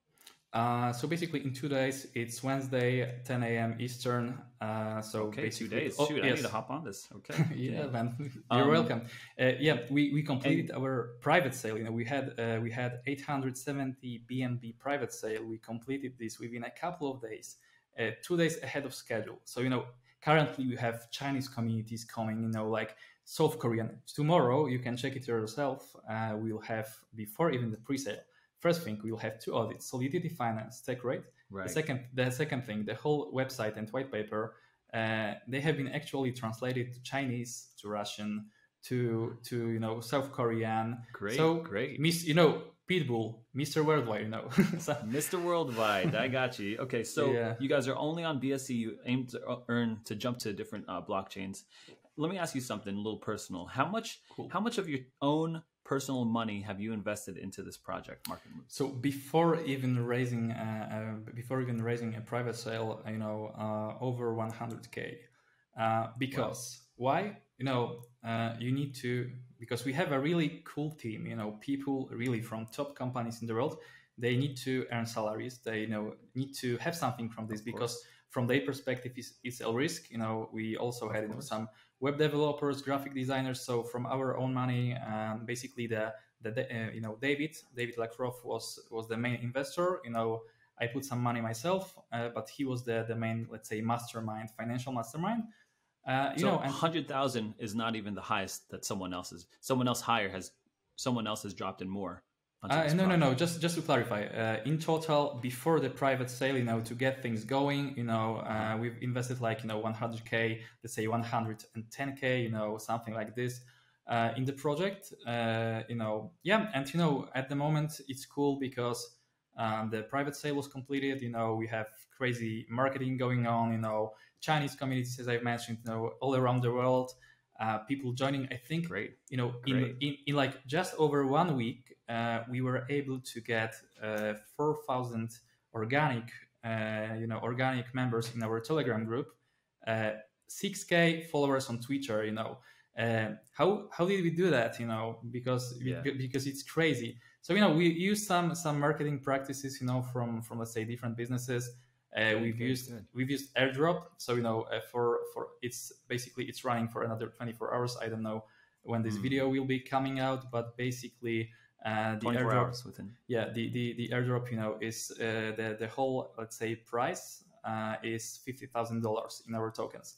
Uh, so basically in two days, it's Wednesday, ten A M Eastern. Uh, so okay, two days. Oh, Shoot, yes. I need to hop on this. Okay. yeah, yeah, man. You're um, welcome. Uh, yeah, we, we completed and, our private sale. You know, we had, uh, we had eight hundred seventy B N B private sale. We completed this within a couple of days, uh, two days ahead of schedule. So, you know, currently we have Chinese communities coming, you know, like South Korean. Tomorrow you can check it yourself. Uh, we'll have before even the pre-sale. First thing, we'll have two audits: Solidity Finance, tech rate. Right. The second, the second thing, the whole website and white paper, uh, they have been actually translated to Chinese, to Russian, to to you know South Korean. Great, so, great. Miss, you know, Pitbull, Mister Worldwide, you know. Mister Worldwide, I got you. Okay, so yeah. You guys are only on B S C. You aim to earn to jump to different uh, blockchains. Let me ask you something a little personal. How much? Cool. How much of your own personal money have you invested into this project, Market Move? So before even raising, uh, uh, before even raising a private sale, you know, uh, over one hundred K. Uh, because wow. why? You know, uh, you need to, because we have a really cool team. You know, people really from top companies in the world. They need to earn salaries. They, you know, need to have something from this, because from their perspective, it's, it's a risk. You know, we also had, you know, some web developers, graphic designers. So from our own money, um, basically the, the uh, you know, David, David Lackroff was, was the main investor. You know, I put some money myself, uh, but he was the, the main, let's say, mastermind, financial mastermind. Uh, you so know, one hundred thousand is not even the highest that someone else's. Someone else higher has someone else has dropped in more. Uh, no, no, no. Just, just to clarify, uh, in total, before the private sale, you know, to get things going, you know, uh, we've invested like, you know, one hundred K, let's say one hundred ten K, you know, something like this, uh, in the project, uh, you know, yeah. And, you know, at the moment it's cool because, um, the private sale was completed. You know, we have crazy marketing going on, you know, Chinese communities, as I mentioned, you know, all around the world. Uh, people joining, I think, Great. you know, in, in, in like just over one week, uh, we were able to get uh, four thousand organic, uh, you know, organic members in our Telegram group, uh, six K followers on Twitter, you know. Uh, how how did we do that, you know, because yeah. we, because it's crazy. So, you know, we use some some marketing practices, you know, from, from let's say, different businesses. Uh, we've okay, used good. we've used airdrop, so you know uh, for for it's basically it's running for another twenty-four hours. I don't know when this mm. video will be coming out, but basically uh, the airdrop within yeah the, the the airdrop you know is uh, the the whole let's say price uh, is fifty thousand dollars in our tokens.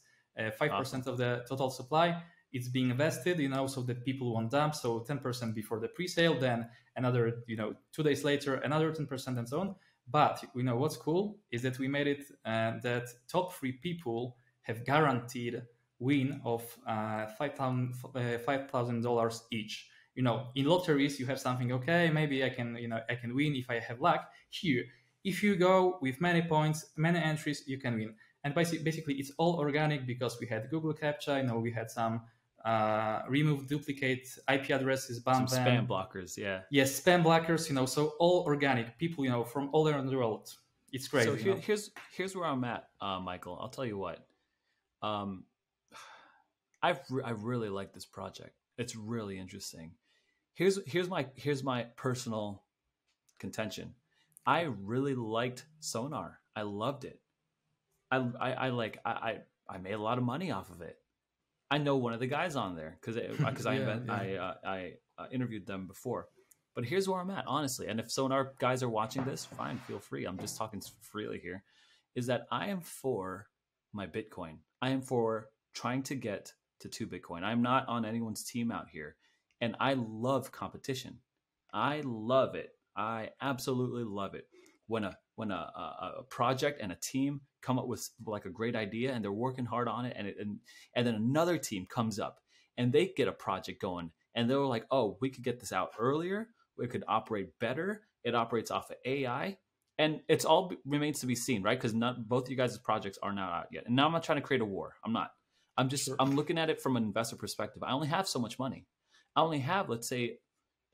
Five uh, percent awesome. of the total supply it's being invested, you know, so that people won't dump. So ten percent before the pre-sale, then another you know two days later another ten percent and so on. But you know what's cool is that we made it uh, that top three people have guaranteed win of uh, five thousand uh, five thousand dollars each. You know, in lotteries you have something. Okay, maybe I can you know I can win if I have luck. Here, if you go with many points, many entries, you can win. And basically, basically it's all organic because we had Google CAPTCHA. You know, we had some. Uh, remove duplicate I P addresses, bam, Some spam bam. blockers, yeah. Yes, spam blockers, you know, so all organic people, you know, from all around the world. It's crazy. So here, here's, here's where I'm at, uh, Michael. I'll tell you what. Um, I've re I really like this project. It's really interesting. Here's, here's, my, here's my personal contention. I really liked Sonar. I loved it. I, I, I like, I, I, I made a lot of money off of it. I know one of the guys on there because because yeah, I invent, yeah. I uh, I uh, interviewed them before, but here's where I'm at honestly. And if Sonar guys are watching this, fine, feel free. I'm just talking freely here. Is that I am for my Bitcoin. I am for trying to get to two Bitcoin. I'm not on anyone's team out here, and I love competition. I love it. I absolutely love it when a when a, a, a project and a team come up with like a great idea and they're working hard on it. And, it, and and then another team comes up and they get a project going and they're like, oh, we could get this out earlier. We could operate better. It operates off of A I. And it's all remains to be seen, right? Because not both of you guys' projects are not out yet. And now I'm not trying to create a war. I'm not. I'm just, sure. I'm looking at it from an investor perspective. I only have so much money. I only have, let's say,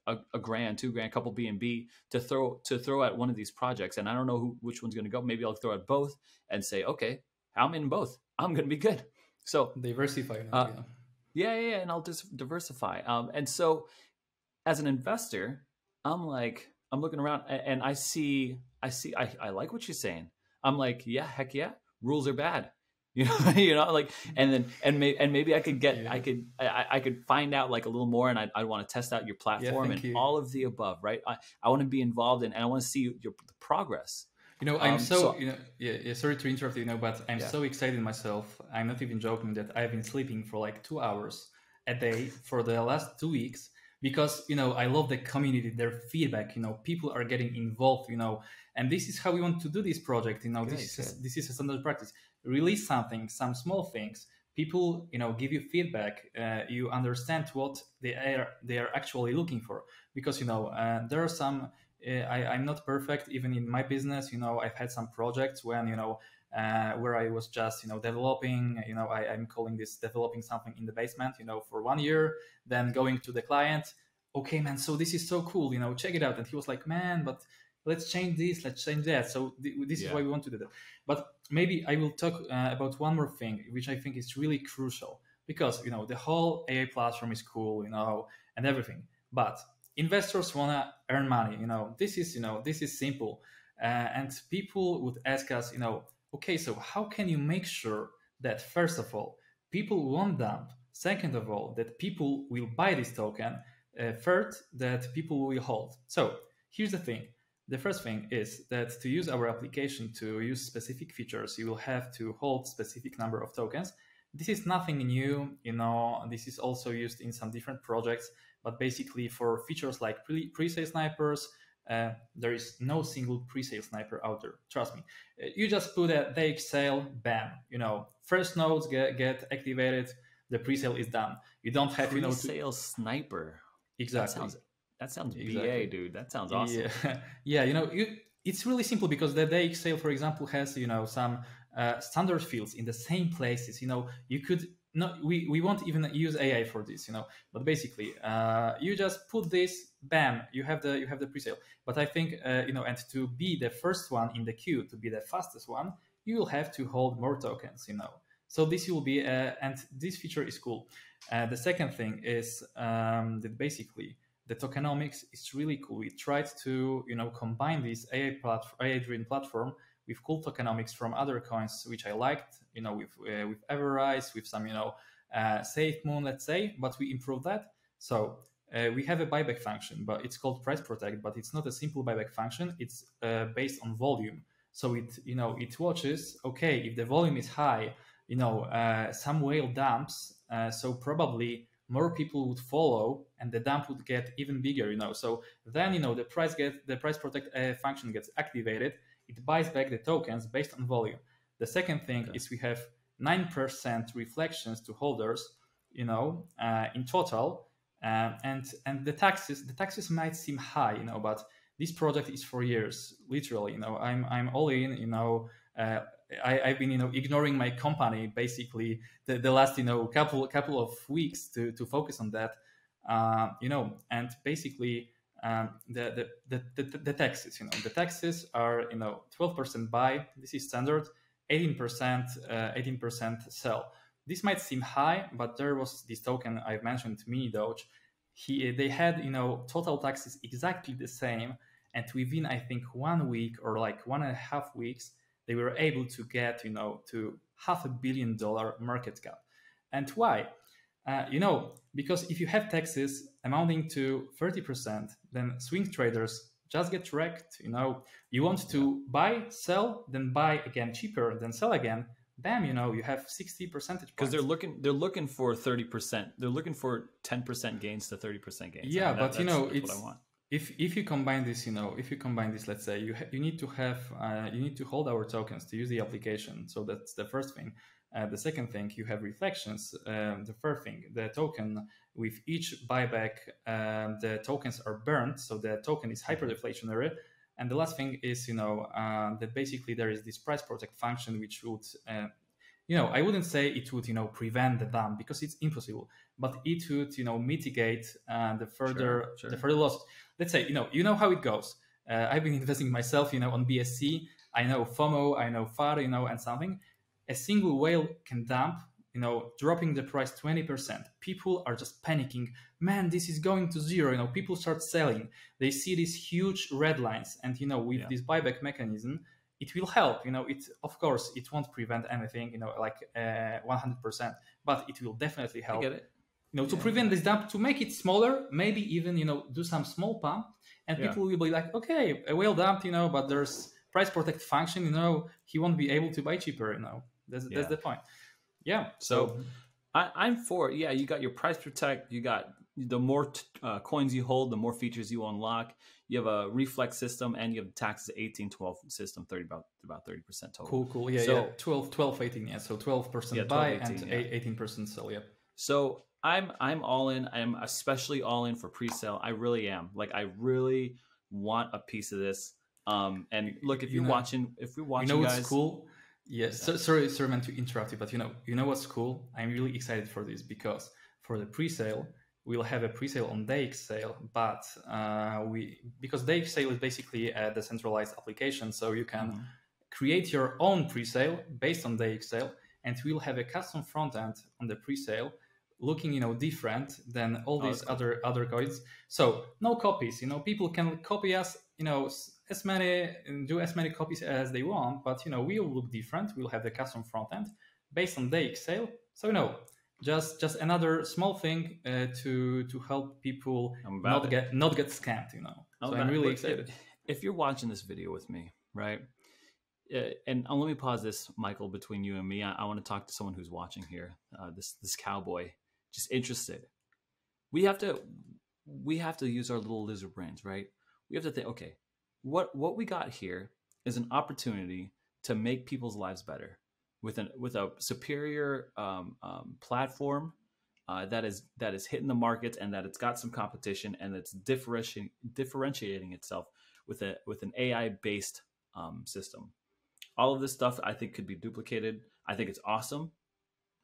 A, a grand, two grand, couple B and B to throw to throw at one of these projects, and I don't know who, which one's going to go. Maybe I'll throw at both and say, okay, I'm in both. I'm going to be good. So diversify. Now, uh, yeah. yeah, yeah, and I'll just diversify. Um, and so, as an investor, I'm like, I'm looking around, and, and I see, I see, I, I like what you're saying. I'm like, yeah, heck yeah, rules are bad. You know, you know, like, and then, and maybe, and maybe I could get, yeah. I could, I, I could find out like a little more, and I, I want to test out your platform yeah, and you. all of the above, right? I, I want to be involved in, and I want to see your the progress. You know, I'm um, so, so, you know, yeah, yeah, sorry to interrupt you, you know, but I'm yeah. so excited myself. I'm not even joking that I've been sleeping for like two hours a day for the last two weeks because, you know, I love the community, their feedback, you know, people are getting involved, you know, and this is how we want to do this project. You know, okay, this, is, this is a standard practice. Release something, some small things. People, you know, give you feedback. Uh, you understand what they are they are actually looking for, because you know uh, there are some. Uh, I, I'm not perfect even in my business. You know, I've had some projects when you know uh, where I was just you know developing. You know, I, I'm calling this developing something in the basement. You know, for one year, then going to the client. Okay, man. So this is so cool. You know, check it out. And he was like, man, but. Let's change this, let's change that. So th this yeah. is why we want to do that. But maybe I will talk uh, about one more thing, which I think is really crucial because, you know, the whole A I platform is cool, you know, and everything. But investors want to earn money. You know, this is, you know, this is simple. Uh, and people would ask us, you know, okay, so how can you make sure that, first of all, people won't dump? Second of all, that people will buy this token. Uh, third, that people will hold. So here's the thing. The first thing is that to use our application to use specific features, you will have to hold specific number of tokens. This is nothing new, you know, this is also used in some different projects, but basically for features like pre-sale snipers, uh, there is no single pre-sale sniper out there, trust me. You just put a DxSale, bam, you know, first nodes get, get activated, the pre-sale is done. You don't have, you know, pre-sale sniper. Exactly. That sounds, that sounds exactly. B A, dude, that sounds awesome. Yeah, yeah, you know, you, it's really simple because the DxSale, for example, has, you know, some Uh, standard fields in the same places, you know, you could not, we, we won't even use A I for this, you know, but basically uh, you just put this, bam, you have the, you have the presale. But I think, uh, you know, and to be the first one in the queue, to be the fastest one, you will have to hold more tokens, you know, so this will be, uh, and this feature is cool. Uh, the second thing is um, that basically the tokenomics is really cool. We tried to, you know, combine this A I platform, A I-driven platform with cool tokenomics from other coins, which I liked, you know, with uh, with EverRise, with some, you know, uh, SafeMoon, let's say, but we improved that. So uh, we have a buyback function, but it's called Price Protect, but it's not a simple buyback function. It's uh, based on volume. So it, you know, it watches, okay, if the volume is high, you know, uh, some whale dumps, uh, so probably more people would follow and the dump would get even bigger, you know. So then, you know, the price get the Price Protect uh, function gets activated. It buys back the tokens based on volume. The second thing okay. is we have nine percent reflections to holders, you know, uh, in total. Um, and and the taxes, the taxes might seem high, you know, but this project is for years, literally. You know, I'm I'm all in, you know. Uh, I, I've been, you know, ignoring my company basically the, the last, you know, couple couple of weeks to to focus on that, uh, you know, and basically. Um, the, the, the, the taxes, you know, the taxes are, you know, twelve percent buy, this is standard, eighteen percent, uh, eighteen percent sell. This might seem high, but there was this token I've mentioned, Mini Doge. He, they had, you know, total taxes exactly the same. And within, I think, one week or like one and a half weeks, they were able to get, you know, to half a billion dollar market cap. And why? Uh, you know, because if you have taxes amounting to thirty percent, then swing traders just get wrecked. You know, you want to buy, sell, then buy again cheaper, then sell again. Bam, you know, you have sixty percentage points. Because they're looking, they're looking for thirty percent. They're looking for ten percent gains to thirty percent gains. Yeah, I mean, but that, you know, it's, what I want. If if you combine this, you know, if you combine this, let's say you you need to have uh, you need to hold our tokens to use the application. So that's the first thing. Uh, the second thing, you have reflections. Um, the third thing, the token with each buyback, um, the tokens are burned, so the token is hyperdeflationary. And the last thing is, you know, uh, that basically there is this price protect function, which would, uh, you know, I wouldn't say it would, you know, prevent the dump because it's impossible, but it would, you know, mitigate uh, the further sure, sure. the further losses. Let's say, you know, you know how it goes. Uh, I've been investing myself, you know, on B S C. I know FOMO, I know F A R, you know, and something. A single whale can dump, you know, dropping the price twenty percent. People are just panicking. Man, this is going to zero. You know, people start selling. They see these huge red lines. And, you know, with yeah. this buyback mechanism, it will help. You know, it, of course, it won't prevent anything, you know, like uh, one hundred percent, but it will definitely help. I get it. You know, to yeah. prevent this dump, to make it smaller, maybe even, you know, do some small pump. And yeah. people will be like, okay, a whale dumped, you know, but there's price protect function, you know, he won't be able to buy cheaper, you know. That's, yeah. that's the point. Yeah. So mm-hmm. I, I'm for, yeah, you got your price protect. You got the more t uh, coins you hold, the more features you unlock. You have a reflex system and you have taxes eighteen, twelve system, thirty about about thirty percent total. Cool, cool. Yeah, so, yeah. twelve, twelve, eighteen. Yeah. So twelve percent yeah, buy and eighteen percent yeah. sell. Yeah. So I'm, I'm all in. I'm especially all in for pre-sale. I really am. Like, I really want a piece of this. Um, and look, if you're you know, watching, if we're watching, you know, guys, it's cool. Yes, so, sorry, sorry, meant to interrupt you, but you know, you know what's cool? I'm really excited for this because for the pre-sale, we'll have a pre-sale on DxSale, but uh, we because DxSale is basically a decentralized application, so you can mm-hmm. create your own pre-sale based on DxSale, and we'll have a custom front end on the pre-sale, looking, you know, different than all these oh, cool. other other coins. So no copies, you know, people can copy us, you know. As many do as many copies as they want, but you know, we'll look different. We'll have the custom front end based on DxSale. So you know, just just another small thing uh, to to help people not it. get not get scammed. You know, I'm so I'm really it. excited. If you're watching this video with me, right? Uh, and uh, let me pause this, Michael, between you and me. I, I want to talk to someone who's watching here. Uh, this this cowboy, just interested. We have to we have to use our little lizard brains, right? We have to think, okay, what what we got here is an opportunity to make people's lives better with an with a superior um, um, platform uh, that is that is hitting the market and that it's got some competition and it's differentiating differentiating itself with a with an A I based um, system. All of this stuff, I think, could be duplicated. I think it's awesome,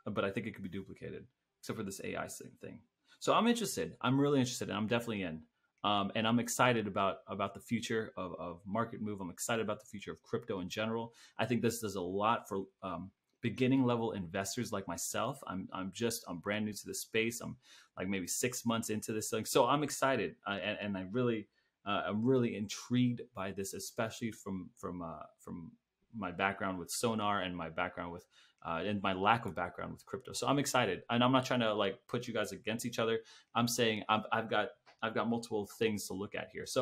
but I think it could be duplicated, except for this A I thing. So I'm interested. I'm really interested, and I'm definitely in. Um, and I'm excited about, about the future of, of Market Move. I'm excited about the future of crypto in general. I think this does a lot for um, beginning-level investors like myself. I'm, I'm just I'm brand new to this space. I'm like maybe six months into this thing. So I'm excited, uh, and, and I really, uh, I'm really intrigued by this, especially from from uh, from. my background with Sonar and my background with, uh, and my lack of background with crypto. So I'm excited, and I'm not trying to like put you guys against each other. I'm saying I'm, I've got, I've got multiple things to look at here. So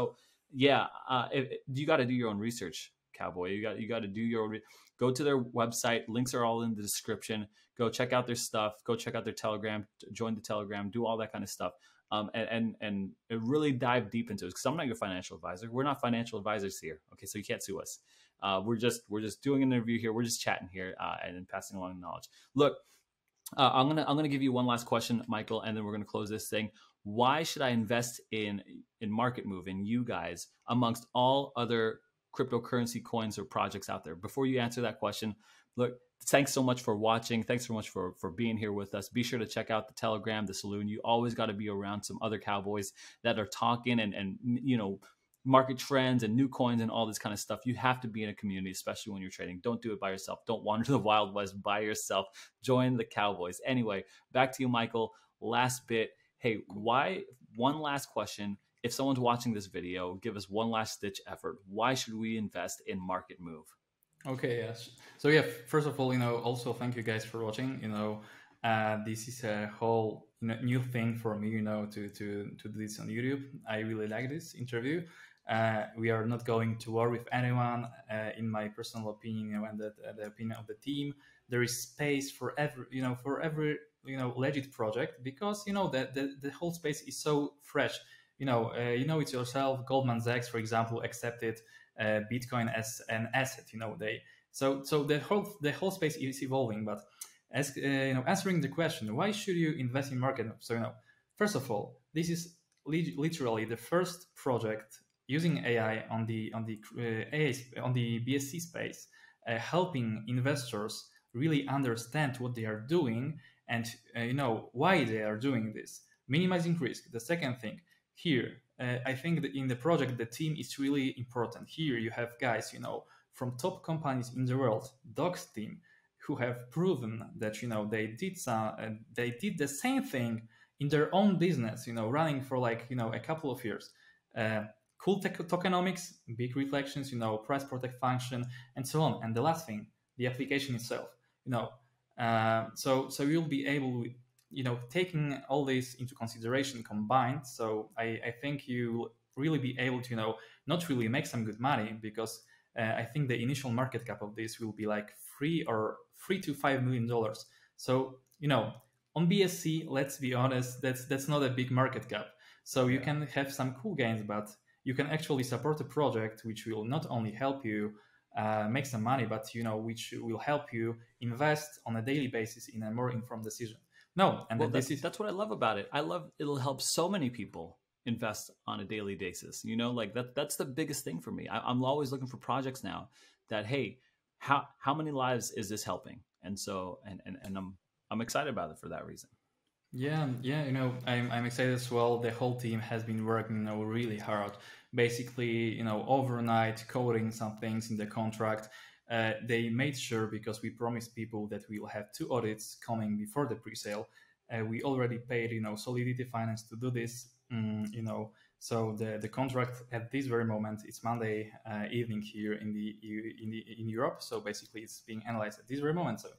yeah, uh, if, you got to do your own research, cowboy. You got, you got to do your own, go to their website. Links are all in the description. Go check out their stuff. Go check out their Telegram, join the Telegram, do all that kind of stuff. Um, and, and, and really dive deep into it, because I'm not your financial advisor. We're not financial advisors here. Okay. So you can't sue us. Uh, we're just, we're just doing an interview here. We're just chatting here uh, and then passing along the knowledge. Look, uh, I'm going to, I'm going to give you one last question, Michael, and then we're going to close this thing. Why should I invest in, in Market Move, in you guys, amongst all other cryptocurrency coins or projects out there? Before you answer that question, look, thanks so much for watching. Thanks so much for, for being here with us. Be sure to check out the Telegram, the Saloon. You always got to be around some other cowboys that are talking and, and, you know, market trends and new coins and all this kind of stuff. You have to be in a community, especially when you're trading. Don't do it by yourself. Don't wander the Wild West by yourself. Join the cowboys. Anyway, back to you, Michael. Last bit. Hey, why? One last question. If someone's watching this video, give us one last ditch effort. Why should we invest in Market Move? Okay, yes. So yeah, first of all, you know, also thank you guys for watching. You know, uh, this is a whole new thing for me, you know, to, to, to do this on YouTube. I really like this interview. Uh, we are not going to war with anyone. Uh, in my personal opinion, and the, the opinion of the team, there is space for every, you know, for every, you know, legit project, because, you know, that the, the whole space is so fresh. You know, uh, you know, it's yourself. Goldman Sachs, for example, accepted Uh, Bitcoin as an asset, you know, they so so the whole the whole space is evolving. But as uh, you know, answering the question, why should you invest in Market? So, you know, first of all, this is literally the first project using A I on the on the uh, A I on the B S C space, uh, helping investors really understand what they are doing and uh, you know, why they are doing this, minimizing risk. The second thing here. Uh, I think that in the project, the team is really important. Here you have guys, you know, from top companies in the world, Docs team, who have proven that, you know, they did some, uh, they did the same thing in their own business, you know, running for like, you know, a couple of years. Uh, cool tech tokenomics, big reflections, you know, price protect function, and so on. And the last thing, the application itself, you know, uh, so so you'll be able. You know, taking all this into consideration combined, so I, I think you really be able to, you know, not really make some good money, because uh, I think the initial market cap of this will be like three or three to five million dollars. So, you know, on B S C, let's be honest, that's that's not a big market cap. So you can have some cool gains, but you can actually support a project which will not only help you uh, make some money, but, you know, which will help you invest on a daily basis in a more informed decision. No, and well, that's, is... that's what I love about it. I love it'll help so many people invest on a daily basis. You know, like that that's the biggest thing for me. I, I'm always looking for projects now that, hey, how how many lives is this helping? And so and, and, and I'm I'm excited about it for that reason. Yeah, yeah, you know, I'm I'm excited as well. The whole team has been working, you know, really hard. Basically, you know, overnight coding some things in the contract. Uh, they made sure, because we promised people that we will have two audits coming before the pre-sale. Uh, we already paid, you know, Solidity Finance to do this, um, you know. So the, the contract at this very moment, it's Monday uh, evening here in the in the, in Europe. So basically, it's being analyzed at this very moment. So,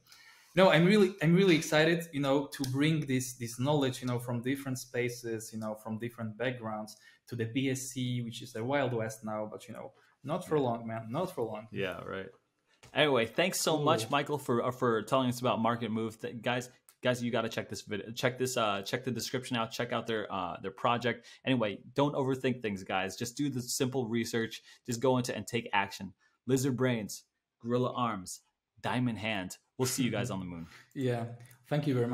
no, I'm really I'm really excited, you know, to bring this this knowledge, you know, from different spaces, you know, from different backgrounds to the B S C, which is the Wild West now. But, you know, not for long, man, not for long. Yeah, right. Anyway, thanks so Ooh. much, Michael, for for telling us about Market Move, Th guys. Guys, you got to check this video, check this, uh, check the description out, check out their uh, their project. Anyway, don't overthink things, guys. Just do the simple research. Just go into and take action. Lizard brains, gorilla arms, diamond hands. We'll see you guys on the moon. Yeah, thank you very much.